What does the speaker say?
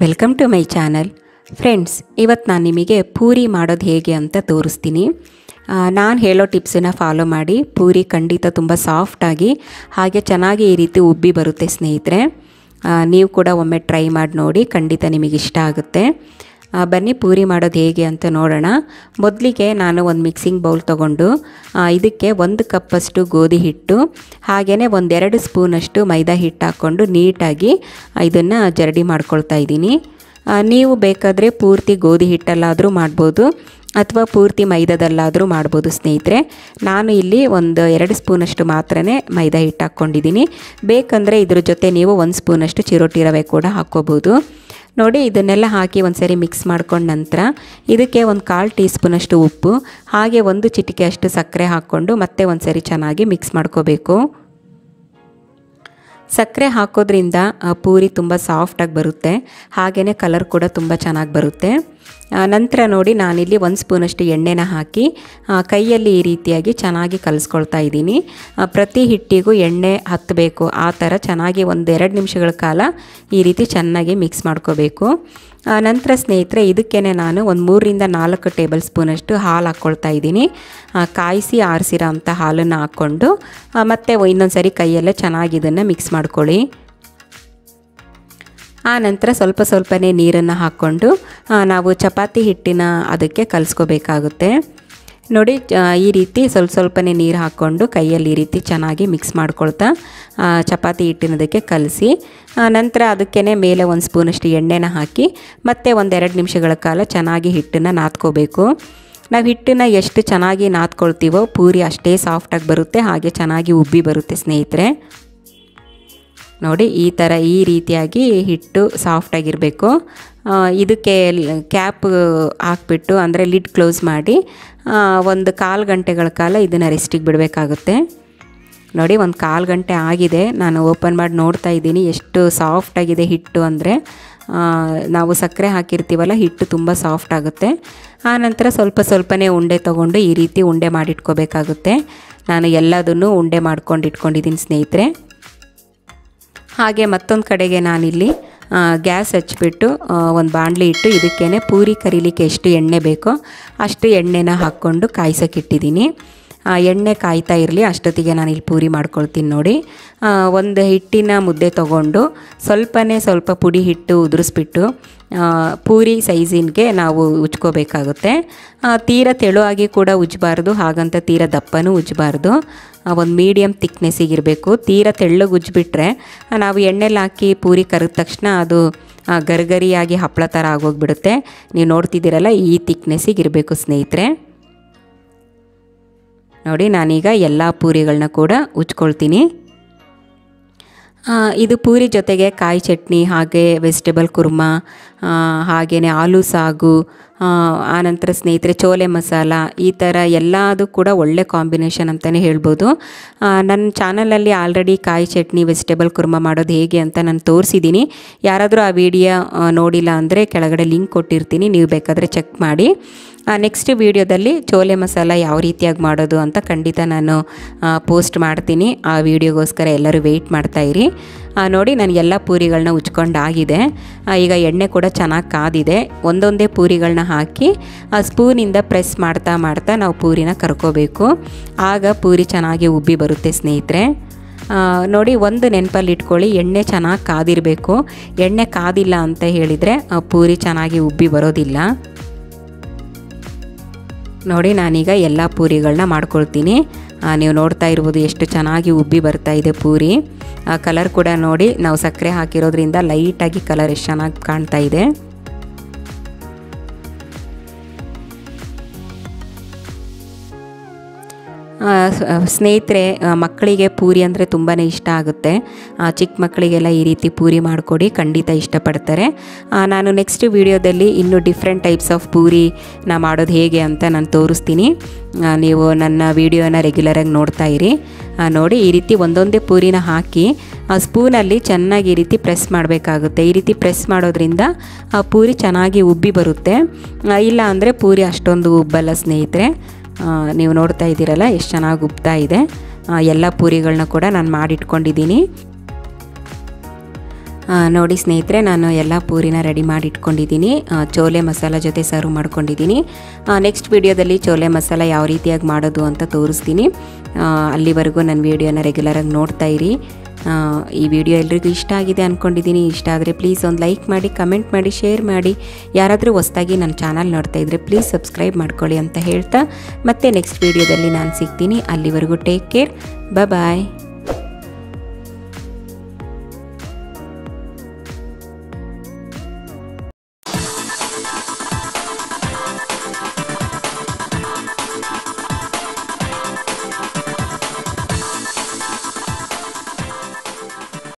Welcome to my channel friends. ಇವತ್ತು ನಾನು ನಿಮಗೆ ಪೂರಿ ಮಾಡೋದು ಹೇಗೆ ಅಂತ ತೋರಿಸ್ತೀನಿ. ನಾನು ಹೇಳೋ ಟಿಪ್ಸನ್ನು ಫಾಲೋ ಮಾಡಿ ಪೂರಿ ಖಂಡಿತ ತುಂಬ ಸಾಫ್ಟಾಗಿ ಹಾಗೆ ಚೆನ್ನಾಗಿ ಈ ರೀತಿ ಉಬ್ಬಿ ಬರುತ್ತೆ ಸ್ನೇಹಿತರೆ. ನೀವು ಕೂಡ ಒಮ್ಮೆ ಟ್ರೈ ಮಾಡಿ ನೋಡಿ, ಖಂಡಿತ ನಿಮಗೆ ಇಷ್ಟ ಆಗುತ್ತೆ. ಬನ್ನಿ ಪೂರಿ ಮಾಡೋದು ಹೇಗೆ ಅಂತ ನೋಡೋಣ. ಮೊದಲಿಗೆ ನಾನು ಒಂದು ಮಿಕ್ಸಿಂಗ್ ಬೌಲ್ ತೊಗೊಂಡು ಇದಕ್ಕೆ 1 ಕಪ್ಪಷ್ಟು ಗೋಧಿ ಹಿಟ್ಟು ಹಾಗೆಯೇ 1-2 ಸ್ಪೂನಷ್ಟು ಮೈದಾ ಹಿಟ್ಟು ಹಾಕ್ಕೊಂಡು ನೀಟಾಗಿ ಇದನ್ನು ಜರಡಿ ಮಾಡ್ಕೊಳ್ತಾ ಇದ್ದೀನಿ. ನೀವು ಬೇಕಾದರೆ ಪೂರ್ತಿ ಗೋಧಿ ಹಿಟ್ಟಲ್ಲಾದರೂ ಮಾಡ್ಬೋದು ಅಥವಾ ಪೂರ್ತಿ ಮೈದಾದಲ್ಲಾದರೂ ಮಾಡ್ಬೋದು ಸ್ನೇಹಿತರೆ. ನಾನು ಇಲ್ಲಿ 1-2 ಸ್ಪೂನಷ್ಟು ಮಾತ್ರ ಮೈದಾ ಹಿಟ್ಟು ಹಾಕ್ಕೊಂಡಿದ್ದೀನಿ. ಬೇಕಂದರೆ ಇದ್ರ ಜೊತೆ ನೀವು 1 ಸ್ಪೂನಷ್ಟು ಚಿರೋಟಿ ರವೆ ಕೂಡ ಹಾಕ್ಕೋಬೋದು. ನೋಡಿ, ಇದನ್ನೆಲ್ಲ ಹಾಕಿ ಒಂದು ಸರಿ ಮಿಕ್ಸ್ ಮಾಡ್ಕೊಂಡ ನಂತರ ಇದಕ್ಕೆ 1/4 ಟೀ ಸ್ಪೂನಷ್ಟು ಉಪ್ಪು ಹಾಗೆ 1 ಚಿಟಿಕೆಯಷ್ಟು ಸಕ್ಕರೆ ಹಾಕ್ಕೊಂಡು ಮತ್ತೆ ಒಂದು ಸರಿ ಚೆನ್ನಾಗಿ ಮಿಕ್ಸ್ ಮಾಡ್ಕೋಬೇಕು. ಸಕ್ಕರೆ ಹಾಕೋದ್ರಿಂದ ಪೂರಿ ತುಂಬ ಸಾಫ್ಟಾಗಿ ಬರುತ್ತೆ, ಹಾಗೆಯೇ ಕಲರ್ ಕೂಡ ತುಂಬ ಚೆನ್ನಾಗಿ ಬರುತ್ತೆ. ನಂತರ ನೋಡಿ, ನಾನಿಲ್ಲಿ 1 ಸ್ಪೂನಷ್ಟು ಎಣ್ಣೆನ ಹಾಕಿ ಕೈಯಲ್ಲಿ ಈ ರೀತಿಯಾಗಿ ಚೆನ್ನಾಗಿ ಕಲಿಸ್ಕೊಳ್ತಾ ಇದ್ದೀನಿ. ಪ್ರತಿ ಹಿಟ್ಟಿಗೂ ಎಣ್ಣೆ ಹತ್ತಬೇಕು, ಆ ಥರ ಚೆನ್ನಾಗಿ 1-2 ನಿಮಿಷಗಳ ಕಾಲ ಈ ರೀತಿ ಚೆನ್ನಾಗಿ ಮಿಕ್ಸ್ ಮಾಡ್ಕೋಬೇಕು. ನಂತರ ಸ್ನೇಹಿತರೆ ಇದಕ್ಕೇ ನಾನು 1 3-4 ಟೇಬಲ್ ಸ್ಪೂನಷ್ಟು ಹಾಲು ಹಾಕ್ಕೊಳ್ತಾ ಇದ್ದೀನಿ. ಕಾಯಿಸಿ ಆರಿಸಿರೋ ಅಂಥ ಹಾಲನ್ನು ಹಾಕ್ಕೊಂಡು ಮತ್ತೆ ಇನ್ನೊಂದು ಸರಿ ಕೈಯಲ್ಲೇ ಚೆನ್ನಾಗಿ ಇದನ್ನು ಮಿಕ್ಸ್ ಮಾಡ್ಕೊಳ್ಳಿ. ಆ ನಂತರ ಸ್ವಲ್ಪ ಸ್ವಲ್ಪನೇ ನೀರನ್ನು ಹಾಕ್ಕೊಂಡು ನಾವು ಚಪಾತಿ ಹಿಟ್ಟಿನ ಅದಕ್ಕೆ ಕಲಿಸ್ಕೋಬೇಕಾಗುತ್ತೆ. ನೋಡಿ, ಈ ರೀತಿ ಸ್ವಲ್ಪ ಸ್ವಲ್ಪನೇ ನೀರು ಹಾಕ್ಕೊಂಡು ಕೈಯಲ್ಲಿ ಈ ರೀತಿ ಚೆನ್ನಾಗಿ ಮಿಕ್ಸ್ ಮಾಡ್ಕೊಳ್ತಾ ಚಪಾತಿ ಹಿಟ್ಟಿನದಕ್ಕೆ ಕಲಸಿ ನಂತರ ಅದಕ್ಕೇ ಮೇಲೆ 1 ಸ್ಪೂನಷ್ಟು ಎಣ್ಣೆನ ಹಾಕಿ ಮತ್ತೆ 1-2 ನಿಮಿಷಗಳ ಕಾಲ ಚೆನ್ನಾಗಿ ಹಿಟ್ಟನ್ನು ನಾದ್ಕೋಬೇಕು. ನಾವು ಹಿಟ್ಟನ್ನು ಎಷ್ಟು ಚೆನ್ನಾಗಿ ನಾದ್ಕೊಳ್ತೀವೋ ಪೂರಿ ಅಷ್ಟೇ ಸಾಫ್ಟಾಗಿ ಬರುತ್ತೆ, ಹಾಗೆ ಚೆನ್ನಾಗಿ ಉಬ್ಬಿ ಬರುತ್ತೆ ಸ್ನೇಹಿತರೆ. ನೋಡಿ, ಈ ರೀತಿಯಾಗಿ ಹಿಟ್ಟು ಸಾಫ್ಟಾಗಿರಬೇಕು. ಇದಕ್ಕೆ ಕ್ಯಾಪ್ ಹಾಕ್ಬಿಟ್ಟು ಅಂದರೆ ಲಿಡ್ ಕ್ಲೋಸ್ ಮಾಡಿ 1/4 ಗಂಟೆಗಳ ಕಾಲ ಇದನ್ನು ರೆಸ್ಟಿಗೆ ಬಿಡಬೇಕಾಗುತ್ತೆ. ನೋಡಿ, 1/4 ಗಂಟೆ ಆಗಿದೆ, ನಾನು ಓಪನ್ ಮಾಡಿ ನೋಡ್ತಾ ಇದ್ದೀನಿ ಎಷ್ಟು ಸಾಫ್ಟಾಗಿದೆ ಹಿಟ್ಟು ಅಂದರೆ. ನಾವು ಸಕ್ಕರೆ ಹಾಕಿರ್ತೀವಲ್ಲ, ಹಿಟ್ಟು ತುಂಬ ಸಾಫ್ಟ್ ಆಗುತ್ತೆ. ಆನಂತರ ಸ್ವಲ್ಪ ಸ್ವಲ್ಪನೇ ಉಂಡೆ ತೊಗೊಂಡು ಈ ರೀತಿ ಉಂಡೆ ಮಾಡಿಟ್ಕೋಬೇಕಾಗುತ್ತೆ. ನಾನು ಎಲ್ಲದನ್ನು ಉಂಡೆ ಮಾಡ್ಕೊಂಡು ಇಟ್ಕೊಂಡಿದ್ದೀನಿ ಸ್ನೇಹಿತರೆ. ಹಾಗೆ ಮತ್ತೊಂದು ಕಡೆಗೆ ನಾನಿಲ್ಲಿ ಗ್ಯಾಸ್ ಹಚ್ಚಿಬಿಟ್ಟು ಒಂದು ಬಾಣಲಿ ಇಟ್ಟು ಇದಕ್ಕೇನೆ ಪೂರಿ ಕರಿಲಿಕ್ಕೆ ಎಷ್ಟು ಎಣ್ಣೆ ಬೇಕೋ ಅಷ್ಟು ಎಣ್ಣೆನ ಹಾಕ್ಕೊಂಡು ಕಾಯಿಸೋಕ್ಕಿಟ್ಟಿದ್ದೀನಿ. ಎಣ್ಣೆ ಕಾಯ್ತಾ ಇರಲಿ, ಅಷ್ಟೊತ್ತಿಗೆ ನಾನಿಲ್ಲಿ ಪೂರಿ ಮಾಡ್ಕೊಳ್ತೀನಿ. ನೋಡಿ, ಒಂದು ಹಿಟ್ಟಿನ ಮುದ್ದೆ ತೊಗೊಂಡು ಸ್ವಲ್ಪ ಪುಡಿ ಹಿಟ್ಟು ಉದುರಿಸ್ಬಿಟ್ಟು ಪೂರಿ ಸೈಜಿಗೆ ನಾವು ಉಜ್ಕೋಬೇಕಾಗುತ್ತೆ. ತೀರಾ ತೆಳುವಾಗಿ ಕೂಡ ಉಜ್ಜಬಾರ್ದು, ಹಾಗಂತ ತೀರಾ ದಪ್ಪನೂ ಉಜ್ಜಬಾರ್ದು. ಒಂದು ಮೀಡಿಯಮ್ ತಿಕ್ನೆಸ್ಸಿಗಿರಬೇಕು. ತೀರಾ ತೆಳ್ಳಗೆ ಉಜ್ಜಿಬಿಟ್ರೆ ನಾವು ಎಣ್ಣೆಲಿ ಹಾಕಿ ಪೂರಿ ಕರೆದ ತಕ್ಷಣ ಅದು ಗರಿಗರಿಯಾಗಿ ಹಪ್ಪಳ ಥರ ಆಗೋಗ್ಬಿಡುತ್ತೆ. ನೀವು ನೋಡ್ತಿದ್ದೀರಲ್ಲ, ಈ ತಿಕ್ನೆಸ್ಸಿಗಿರಬೇಕು ಸ್ನೇಹಿತರೆ. ನೋಡಿ, ನಾನೀಗ ಎಲ್ಲ ಪೂರಿಗಳನ್ನ ಕೂಡ ಉಜ್ಕೊಳ್ತೀನಿ. ಇದು ಪೂರಿ ಜೊತೆಗೆ ಕಾಯಿ ಚಟ್ನಿ ಹಾಗೆ ವೆಜಿಟೇಬಲ್ ಕುರ್ಮ ಹಾಗೆಯೇ ಆಲೂ ಸಾಗು ಆನಂತರ ಸ್ನೇಹಿತರೆ ಚೋಲೆ ಮಸಾಲ, ಈ ಥರ ಎಲ್ಲದೂ ಕೂಡ ಒಳ್ಳೆ ಕಾಂಬಿನೇಷನ್ ಅಂತಲೇ ಹೇಳ್ಬೋದು. ನನ್ನ ಚಾನಲಲ್ಲಿ ಆಲ್ರೆಡಿ ಕಾಯಿ ಚಟ್ನಿ ವೆಜಿಟೇಬಲ್ ಕುರ್ಮ ಮಾಡೋದು ಹೇಗೆ ಅಂತ ನಾನು ತೋರಿಸಿದ್ದೀನಿ. ಯಾರಾದರೂ ಆ ವಿಡಿಯೋ ನೋಡಿಲ್ಲ ಅಂದರೆ ಕೆಳಗಡೆ ಲಿಂಕ್ ಕೊಟ್ಟಿರ್ತೀನಿ, ನೀವು ಬೇಕಾದರೆ ಚೆಕ್ ಮಾಡಿ. ನೆಕ್ಸ್ಟ್ ವೀಡಿಯೋದಲ್ಲಿ ಚೋಲೆ ಮಸಾಲ ಯಾವ ರೀತಿಯಾಗಿ ಮಾಡೋದು ಅಂತ ಖಂಡಿತ ನಾನು ಪೋಸ್ಟ್ ಮಾಡ್ತೀನಿ. ಆ ವಿಡಿಯೋಗೋಸ್ಕರ ಎಲ್ಲರೂ ವೆಯ್ಟ್ ಮಾಡ್ತಾಯಿರಿ. ನೋಡಿ, ನಾನು ಎಲ್ಲ ಪೂರಿಗಳನ್ನ ಉಜ್ಕೊಂಡಾಗಿದೆ. ಈಗ ಎಣ್ಣೆ ಕೂಡ ಚೆನ್ನಾಗಿ ಕಾದಿದೆ. ಒಂದೊಂದೇ ಪೂರಿಗಳನ್ನ ಹಾಕಿ ಆ ಸ್ಪೂನಿಂದ ಪ್ರೆಸ್ ಮಾಡ್ತಾ ಮಾಡ್ತಾ ನಾವು ಪೂರಿನ ಕರ್ಕೋಬೇಕು. ಆಗ ಪೂರಿ ಚೆನ್ನಾಗಿ ಉಬ್ಬಿ ಬರುತ್ತೆ ಸ್ನೇಹಿತರೆ. ನೋಡಿ, ಒಂದು ನೆನಪಲ್ಲಿ ಇಟ್ಕೊಳ್ಳಿ, ಎಣ್ಣೆ ಚೆನ್ನಾಗಿ ಕಾದಿರಬೇಕು. ಎಣ್ಣೆ ಕಾದಿಲ್ಲ ಅಂತ ಹೇಳಿದರೆ ಪೂರಿ ಚೆನ್ನಾಗಿ ಉಬ್ಬಿ ಬರೋದಿಲ್ಲ. ನೋಡಿ, ನಾನೀಗ ಎಲ್ಲ ಪೂರಿಗಳನ್ನ ಮಾಡ್ಕೊಳ್ತೀನಿ. ನೀವು ನೋಡ್ತಾ ಇರ್ಬೋದು ಎಷ್ಟು ಚೆನ್ನಾಗಿ ಉಬ್ಬಿ ಬರ್ತಾ ಇದೆ ಪೂರಿ. ಕಲರ್ ಕೂಡ ನೋಡಿ, ನಾವು ಸಕ್ಕರೆ ಹಾಕಿರೋದ್ರಿಂದ ಲೈಟಾಗಿ ಕಲರ್ ಎಷ್ಟು ಚೆನ್ನಾಗಿ ಕಾಣ್ತಾ ಇದೆ. ಸ್ನೇಹಿತರೆ, ಮಕ್ಕಳಿಗೆ ಪೂರಿ ಅಂದರೆ ತುಂಬಾ ಇಷ್ಟ ಆಗುತ್ತೆ. ಚಿಕ್ಕ ಮಕ್ಕಳಿಗೆಲ್ಲ ಈ ರೀತಿ ಪೂರಿ ಮಾಡಿಕೊಡಿ, ಖಂಡಿತ ಇಷ್ಟಪಡ್ತಾರೆ. ನಾನು ನೆಕ್ಸ್ಟ್ ವೀಡಿಯೋದಲ್ಲಿ ಇನ್ನೂ ಡಿಫ್ರೆಂಟ್ ಟೈಪ್ಸ್ ಆಫ್ ಪೂರಿನ ಮಾಡೋದು ಹೇಗೆ ಅಂತ ನಾನು ತೋರಿಸ್ತೀನಿ. ನೀವು ನನ್ನ ವೀಡಿಯೋನ ರೆಗ್ಯುಲರಾಗಿ ನೋಡ್ತಾ ಇರಿ. ನೋಡಿ, ಈ ರೀತಿ ಒಂದೊಂದೇ ಪೂರಿನ ಹಾಕಿ ಆ ಸ್ಪೂನಲ್ಲಿ ಚೆನ್ನಾಗಿ ಈ ರೀತಿ ಪ್ರೆಸ್ ಮಾಡಬೇಕಾಗುತ್ತೆ. ಈ ರೀತಿ ಪ್ರೆಸ್ ಮಾಡೋದ್ರಿಂದ ಆ ಪೂರಿ ಚೆನ್ನಾಗಿ ಉಬ್ಬಿ ಬರುತ್ತೆ. ಇಲ್ಲ ಅಂದರೆ ಪೂರಿ ಅಷ್ಟೊಂದು ಉಬ್ಬಲ್ಲ ಸ್ನೇಹಿತರೆ. ನೀವು ನೋಡ್ತಾ ಇದ್ದೀರಲ್ಲ ಎಷ್ಟು ಚೆನ್ನಾಗಿ ಉಬ್ತಾ ಇದೆ. ಎಲ್ಲ ಪೂರಿಗಳನ್ನ ಕೂಡ ನಾನು ಮಾಡಿಟ್ಕೊಂಡಿದ್ದೀನಿ. ನೋಡಿ ಸ್ನೇಹಿತರೆ, ನಾನು ಎಲ್ಲ ಪೂರಿನ ರೆಡಿ ಮಾಡಿ ಇಟ್ಕೊಂಡಿದ್ದೀನಿ. ಚೋಲೆ ಮಸಾಲಾ ಜೊತೆ ಸರ್ವ್ ಮಾಡ್ಕೊಂಡಿದ್ದೀನಿ. ನೆಕ್ಸ್ಟ್ ವಿಡಿಯೋದಲ್ಲಿ ಚೋಲೆ ಮಸಾಲಾ ಯಾವ ರೀತಿಯಾಗಿ ಮಾಡೋದು ಅಂತ ತೋರಿಸ್ತೀನಿ. ಅಲ್ಲಿವರೆಗೂ ನನ್ನ ವಿಡಿಯೋನ ರೆಗ್ಯುಲರಾಗಿ ನೋಡ್ತಾ ಇರಿ. ಈ ವಿಡಿಯೋ ಎಲ್ಲರಿಗೂ ಇಷ್ಟ ಆಗಿದೆ ಅಂದ್ಕೊಂಡಿದ್ದೀನಿ. ಇಷ್ಟ ಆದರೆ ಪ್ಲೀಸ್ ಒಂದು ಲೈಕ್ ಮಾಡಿ, ಕಮೆಂಟ್ ಮಾಡಿ, ಶೇರ್ ಮಾಡಿ. ಯಾರಾದರೂ ಹೊಸದಾಗಿ ನನ್ನ ಚಾನಲ್ ನೋಡ್ತಾ ಇದ್ದರೆ ಪ್ಲೀಸ್ ಸಬ್ಸ್ಕ್ರೈಬ್ ಮಾಡ್ಕೊಳ್ಳಿ ಅಂತ ಹೇಳ್ತಾ, ಮತ್ತೆ ನೆಕ್ಸ್ಟ್ ವಿಡಿಯೋದಲ್ಲಿ ನಾನು ಸಿಗ್ತೀನಿ. ಅಲ್ಲಿವರೆಗೂ ಟೇಕ್ ಕೇರ್, ಬಾಯ್.